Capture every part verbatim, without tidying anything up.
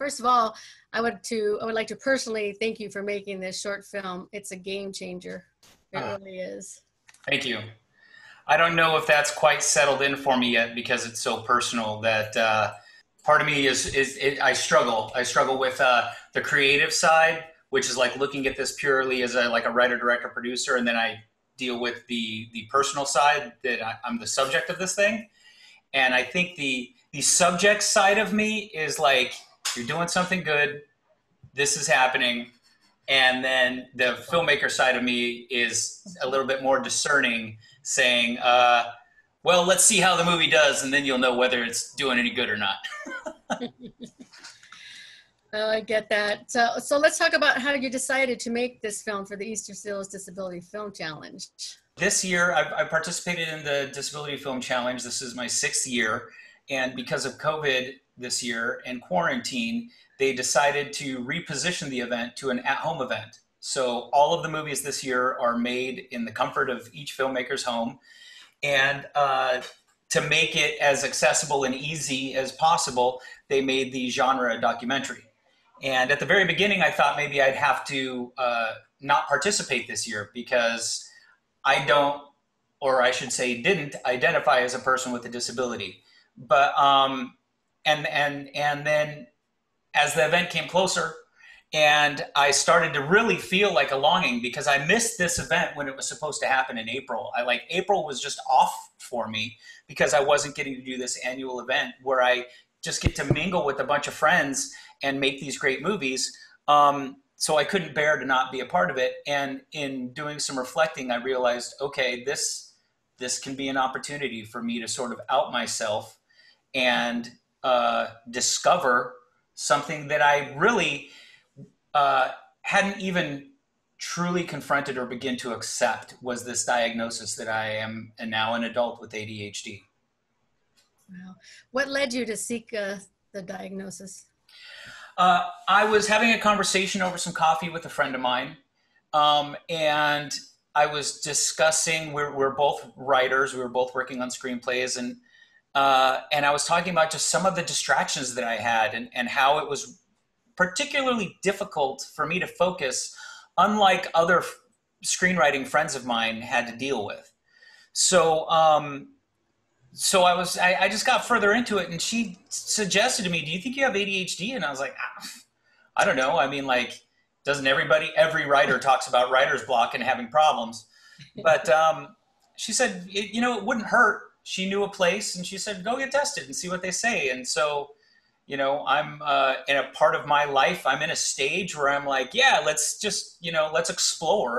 First of all, I would to I would like to personally thank you for making this short film. It's a game changer. It uh, really is. Thank you. I don't know if that's quite settled in for me yet because it's so personal that uh, part of me is, is it, I struggle. I struggle with uh, the creative side, which is like looking at this purely as a, like a writer, director, producer. And then I deal with the, the personal side that I, I'm the subject of this thing. And I think the, the subject side of me is like, you're doing something good. This is happening. And then the filmmaker side of me is a little bit more discerning, saying, uh, well, let's see how the movie does, and then you'll know whether it's doing any good or not. Oh, I get that. So, so let's talk about how you decided to make this film for the Easter Seals Disability Film Challenge. This year, I, I participated in the Disability Film Challenge. This is my sixth year. And because of COVID this year and quarantine, they decided to reposition the event to an at-home event. So all of the movies this year are made in the comfort of each filmmaker's home. And uh, to make it as accessible and easy as possible, they made the genre a documentary. And at the very beginning, I thought maybe I'd have to uh, not participate this year because I don't, or I should say didn't, identify as a person with a disability. But, um, and, and, and then as the event came closer, and I started to really feel like a longing because I missed this event when it was supposed to happen in April. I like April was just off for me because I wasn't getting to do this annual event where I just get to mingle with a bunch of friends and make these great movies. Um, so I couldn't bear to not be a part of it. And in doing some reflecting, I realized, okay, this, this can be an opportunity for me to sort of out myself and uh, discover something that I really Uh, hadn't even truly confronted or begin to accept, was this diagnosis that I am and now an adult with A D H D. Wow. What led you to seek uh, the diagnosis? Uh, I was having a conversation over some coffee with a friend of mine, um, and I was discussing, we're, we're both writers, we were both working on screenplays, and, uh, and I was talking about just some of the distractions that I had and, and how it was particularly difficult for me to focus, unlike other screenwriting friends of mine had to deal with. So, um, so I was, I, I just got further into it, and she suggested to me, do you think you have A D H D? And I was like, ah, I don't know. I mean, like, doesn't everybody, every writer talks about writer's block and having problems. But um, she said, it, you know, it wouldn't hurt. She knew a place, and she said, go get tested and see what they say. And so, you know, I'm uh, in a part of my life, I'm in a stage where I'm like, yeah, let's just, you know, let's explore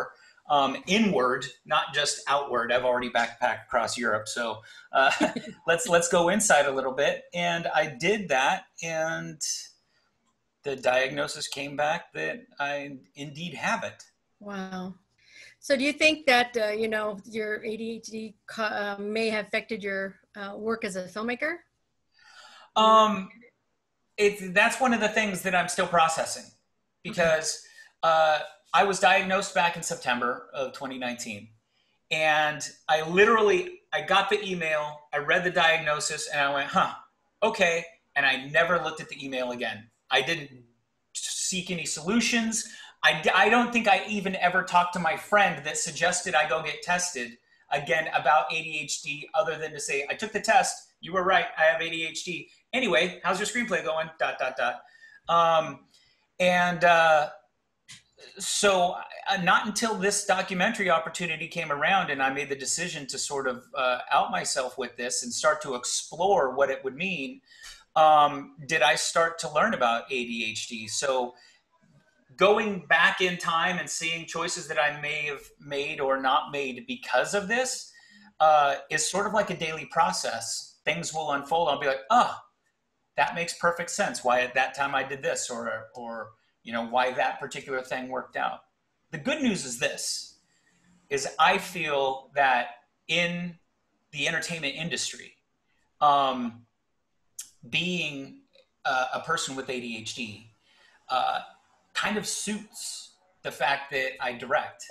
um, inward, not just outward. I've already backpacked across Europe. So uh, let's, let's go inside a little bit. And I did that. And the diagnosis came back that I indeed have it. Wow. So do you think that, uh, you know, your A D H D uh, may have affected your uh, work as a filmmaker? Um. It, that's one of the things that I'm still processing, because uh, I was diagnosed back in September of twenty nineteen, and I literally, I got the email, I read the diagnosis, and I went, huh, okay, and I never looked at the email again. I didn't seek any solutions. I, I don't think I even ever talked to my friend that suggested I go get tested again about A D H D, other than to say, I took the test, you were right, I have A D H D. Anyway, how's your screenplay going? Dot, dot, dot. Um, and uh, so uh, not until this documentary opportunity came around and I made the decision to sort of uh, out myself with this and start to explore what it would mean, um, did I start to learn about A D H D. So going back in time and seeing choices that I may have made or not made because of this uh, is sort of like a daily process. Things will unfold. I'll be like, oh, that makes perfect sense. Why at that time I did this, or, or, you know, why that particular thing worked out. The good news is this, is I feel that in the entertainment industry, um, being a, a person with A D H D uh, kind of suits the fact that I direct,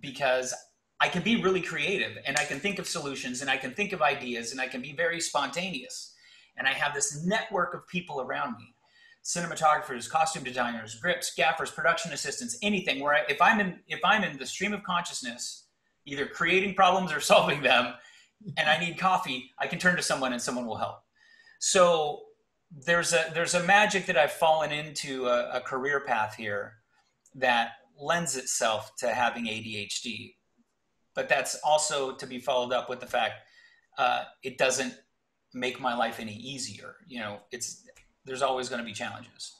because I can be really creative, and I can think of solutions, and I can think of ideas, and I can be very spontaneous. And I have this network of people around me. cinematographers, costume designers, grips, gaffers, production assistants, anything where I, if I'm in, if I'm in the stream of consciousness, either creating problems or solving them, and I need coffee, I can turn to someone and someone will help. So there's a, there's a magic that I've fallen into a, a career path here that lends itself to having A D H D, but that's also to be followed up with the fact uh, it doesn't make my life any easier. You know, it's, there's always going to be challenges.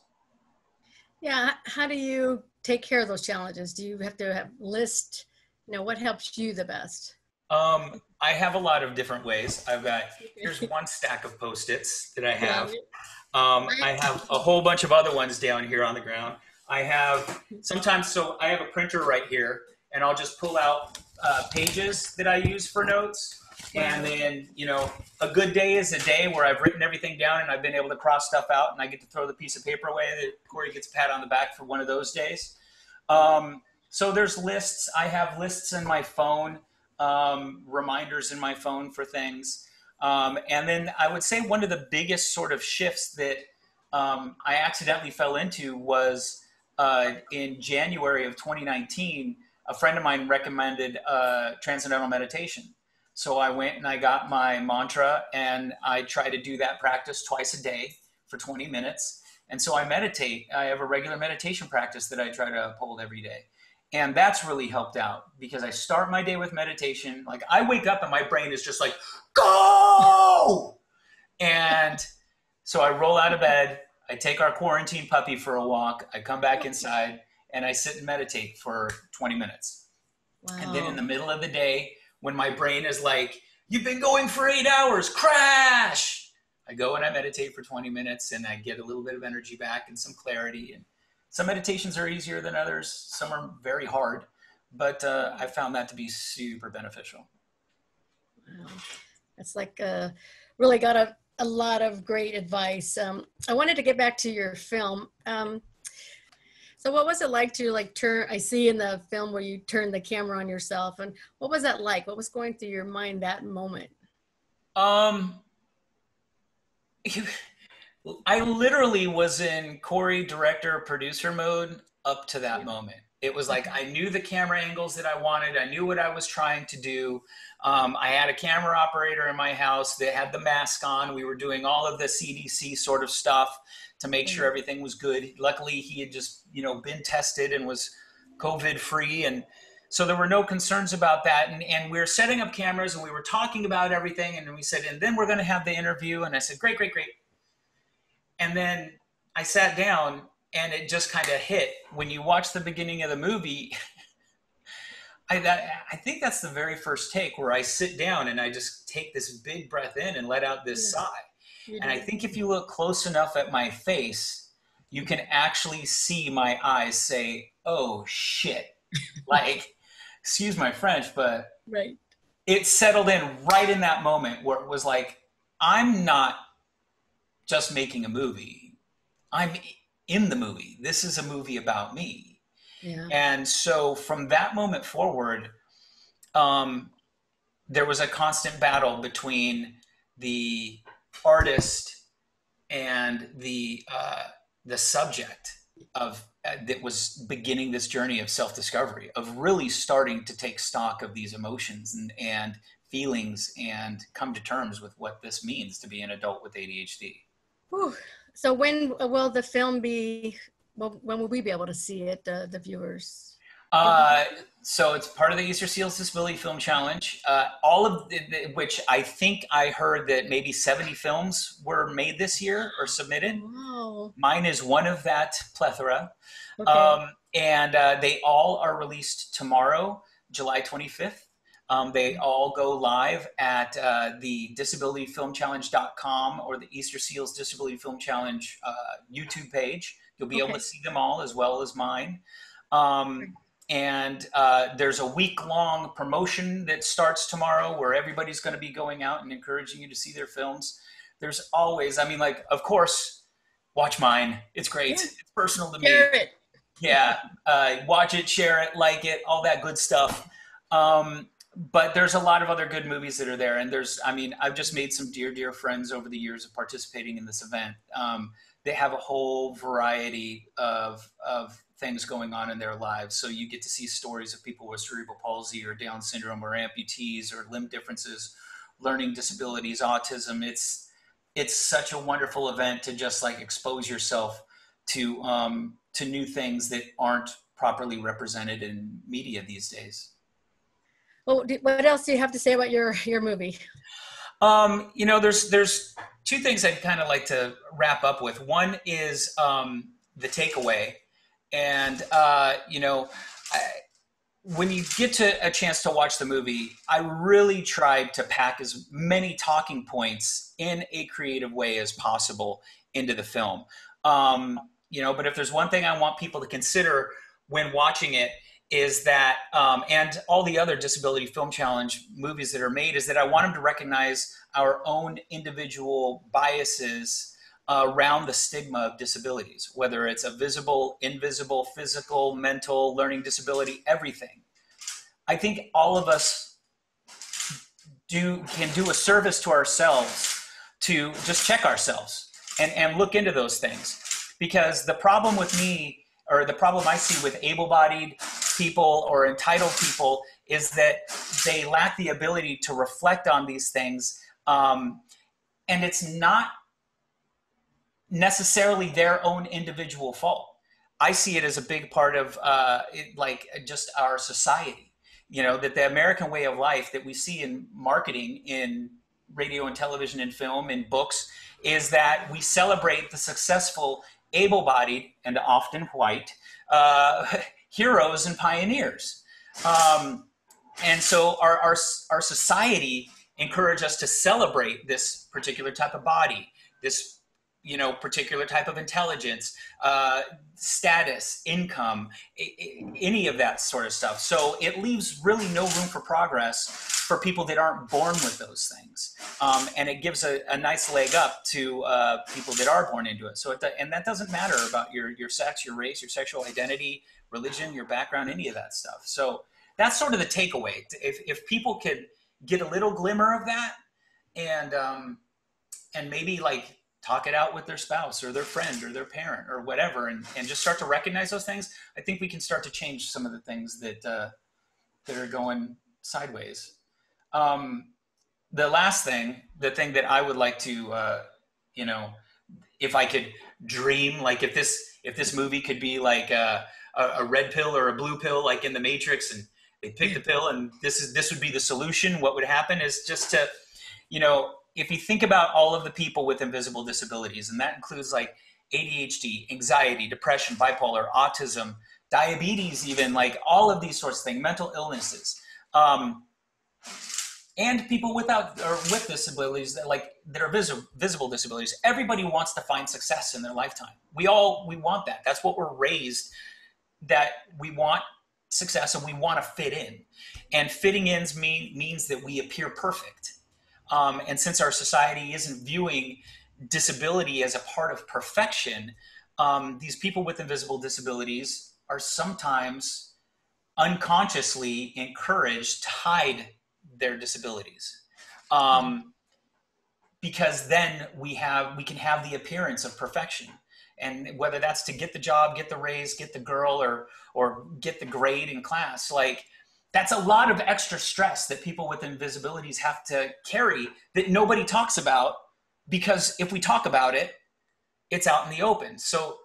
Yeah. How do you take care of those challenges? Do you have to have list, you know, what helps you the best? Um, I have a lot of different ways. I've got, here's one stack of Post-its that I have. Um, I have a whole bunch of other ones down here on the ground. I have sometimes, so I have a printer right here and I'll just pull out uh, pages that I use for notes. And then, you know, a good day is a day where I've written everything down and I've been able to cross stuff out and I get to throw the piece of paper away. That Cory gets a pat on the back for one of those days. Um, so there's lists. I have lists in my phone, um, reminders in my phone for things. Um, and then I would say one of the biggest sort of shifts that um, I accidentally fell into was uh, in January of twenty nineteen, a friend of mine recommended uh, Transcendental Meditation. So I went and I got my mantra and I try to do that practice twice a day for twenty minutes. And so I meditate. I have a regular meditation practice that I try to uphold every day. And that's really helped out because I start my day with meditation. Like I wake up and my brain is just like, go! And so I roll out of bed. I take our quarantine puppy for a walk. I come back inside and I sit and meditate for twenty minutes. Wow. And then in the middle of the day, when my brain is like, you've been going for eight hours, crash! I go and I meditate for twenty minutes and I get a little bit of energy back and some clarity. And some meditations are easier than others. Some are very hard, but uh, I found that to be super beneficial. Wow. That's like, uh, really got a, a lot of great advice. Um, I wanted to get back to your film. Um, So what was it like to like turn, I see in the film where you turn the camera on yourself, and what was that like? What was going through your mind that moment? Um, I literally was in Cory director, producer mode up to that yeah. moment. It was like, I knew the camera angles that I wanted. I knew what I was trying to do. Um, I had a camera operator in my house that had the mask on. We were doing all of the C D C sort of stuff to make sure everything was good. Luckily, he had just, you know, been tested and was COVID free. And so there were no concerns about that. And, and we were setting up cameras and we were talking about everything. And we said, and then we're going to have the interview. And I said, great, great, great. And then I sat down and it just kind of hit. When you watch the beginning of the movie, I, that, I think that's the very first take where I sit down and I just take this big breath in and let out this sigh. And I think if you look close enough at my face, you can actually see my eyes say, oh, shit. Like, excuse my French, but right. It settled in right in that moment where it was like, I'm not just making a movie. I'm in the movie. This is a movie about me. Yeah. And so from that moment forward, um, there was a constant battle between the artist and the uh, the subject of uh, that was beginning this journey of self-discovery, of really starting to take stock of these emotions and, and feelings and come to terms with what this means to be an adult with A D H D. Whew. So when will the film be, well, when will we be able to see it, uh, the viewers? Uh, so it's part of the Easter Seals Disability Film Challenge, uh, all of the, the, which I think I heard that maybe seventy films were made this year or submitted. Wow. Mine is one of that plethora. Okay. Um, and uh, they all are released tomorrow, July twenty-fifth. Um, they all go live at uh, the disability film challenge dot com or the Easter Seals Disability Film Challenge uh, YouTube page. You'll be okay. able to see them all as well as mine. Um, okay. And uh, there's a week-long promotion that starts tomorrow where everybody's going to be going out and encouraging you to see their films. There's always, I mean, like, of course, watch mine. It's great. Yeah. It's personal to share me. Share it. Yeah. Uh, watch it, share it, like it, all that good stuff. Um, but there's a lot of other good movies that are there. And there's, I mean, I've just made some dear, dear friends over the years of participating in this event. Um, they have a whole variety of, of things going on in their lives. So you get to see stories of people with cerebral palsy or Down syndrome or amputees or limb differences, learning disabilities, autism. It's, it's such a wonderful event to just like expose yourself to, um, to new things that aren't properly represented in media these days. Well, what else do you have to say about your, your movie? Um, you know, there's, there's two things I'd kind of like to wrap up with. One is um, the takeaway. And, uh, you know, I, when you get to a chance to watch the movie, I really tried to pack as many talking points in a creative way as possible into the film. Um, you know, but if there's one thing I want people to consider when watching it, is that, um, and all the other Disability Film Challenge movies that are made, is that I want them to recognize our own individual biases uh, around the stigma of disabilities, whether it's a visible, invisible, physical, mental, learning disability, everything. I think all of us do can do a service to ourselves to just check ourselves and, and look into those things. Because the problem with me, or the problem I see with able-bodied people or entitled people, is that they lack the ability to reflect on these things. Um, and it's not necessarily their own individual fault. I see it as a big part of uh, it, like just our society, you know, that the American way of life that we see in marketing, in radio and television and film and books, is that we celebrate the successful able-bodied and often white uh, heroes and pioneers. Um, and so our, our, our society encourages us to celebrate this particular type of body, this you know, particular type of intelligence, uh, status, income, any of that sort of stuff. So it leaves really no room for progress for people that aren't born with those things. Um, and it gives a, a nice leg up to uh, people that are born into it. So, it, and that doesn't matter about your, your sex, your race, your sexual identity, religion, your background, any of that stuff. So that's sort of the takeaway. If, if people could get a little glimmer of that and, um, and maybe like, talk it out with their spouse or their friend or their parent or whatever, and, and just start to recognize those things, I think we can start to change some of the things that, uh, that are going sideways. Um, the last thing, the thing that I would like to, uh, you know, if I could dream, like if this, if this movie could be like a, a red pill or a blue pill, like in the Matrix, and they pick the pill and this is, this would be the solution, what would happen is just to, you know, if you think about all of the people with invisible disabilities, and that includes like A D H D, anxiety, depression, bipolar, autism, diabetes, even like all of these sorts of things, mental illnesses, um, and people without or with disabilities that like that are visible visible disabilities. Everybody wants to find success in their lifetime. We all we want that. That's what we're raised that we want success and we want to fit in. And fitting in mean, means that we appear perfect. Um, and since our society isn't viewing disability as a part of perfection, um, these people with invisible disabilities are sometimes unconsciously encouraged to hide their disabilities. Um, because then we have, we can have the appearance of perfection. And whether that's to get the job, get the raise, get the girl, or, or get the grade in class, like, that's a lot of extra stress that people with invisibilities have to carry that nobody talks about, because if we talk about it, it's out in the open. So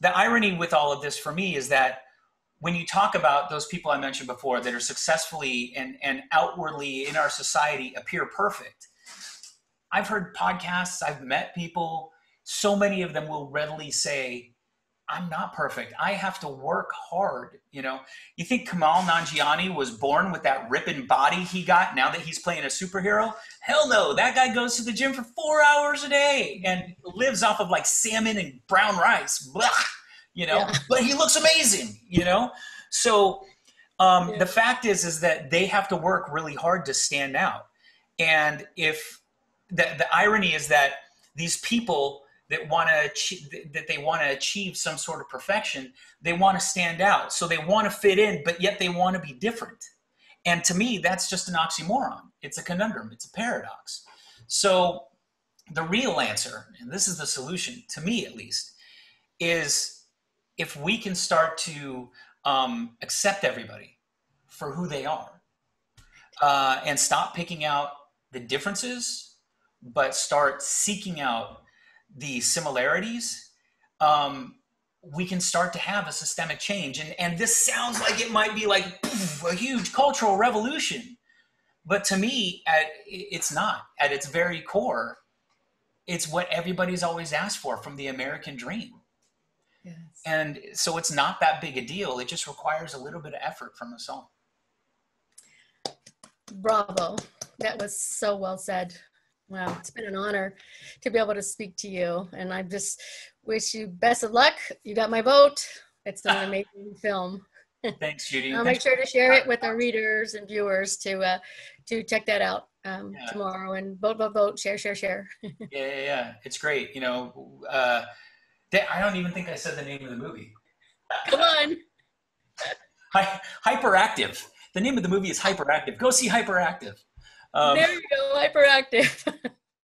the irony with all of this for me is that when you talk about those people I mentioned before that are successfully and, and outwardly in our society appear perfect, I've heard podcasts, I've met people, so many of them will readily say, I'm not perfect. I have to work hard. You know, you think Kamal Nanjiani was born with that ripping body he got now that he's playing a superhero? Hell no. That guy goes to the gym for four hours a day and lives off of like salmon and brown rice, blah, you know, yeah. But he looks amazing, you know? So um, yeah. The fact is, is that they have to work really hard to stand out. And if the, the irony is that these people that want to achieve, that they want to achieve some sort of perfection, they want to stand out. So they want to fit in, but yet they want to be different. And to me, that's just an oxymoron. It's a conundrum. It's a paradox. So the real answer, and this is the solution, to me at least, is if we can start to um, accept everybody for who they are uh, and stop picking out the differences, but start seeking out the similarities, um, we can start to have a systemic change. And, and this sounds like it might be like poof, a huge cultural revolution. But to me, at, it's not. At its very core, it's what everybody's always asked for from the American dream. Yes. And so it's not that big a deal. It just requires a little bit of effort from us all. Bravo. That was so well said. Wow, it's been an honor to be able to speak to you. And I just wish you best of luck. You got my vote. It's an amazing film. Thanks, Judy. I'll Thanks make sure to share it with our readers and viewers to uh, to check that out um, yeah. tomorrow. And vote, vote, vote, share, share, share. yeah, yeah, yeah. It's great. You know, uh, I don't even think I said the name of the movie. Come on. Hi Hyperactive. The name of the movie is Hyperactive. Go see Hyperactive. Um, there you go, Hyperactive.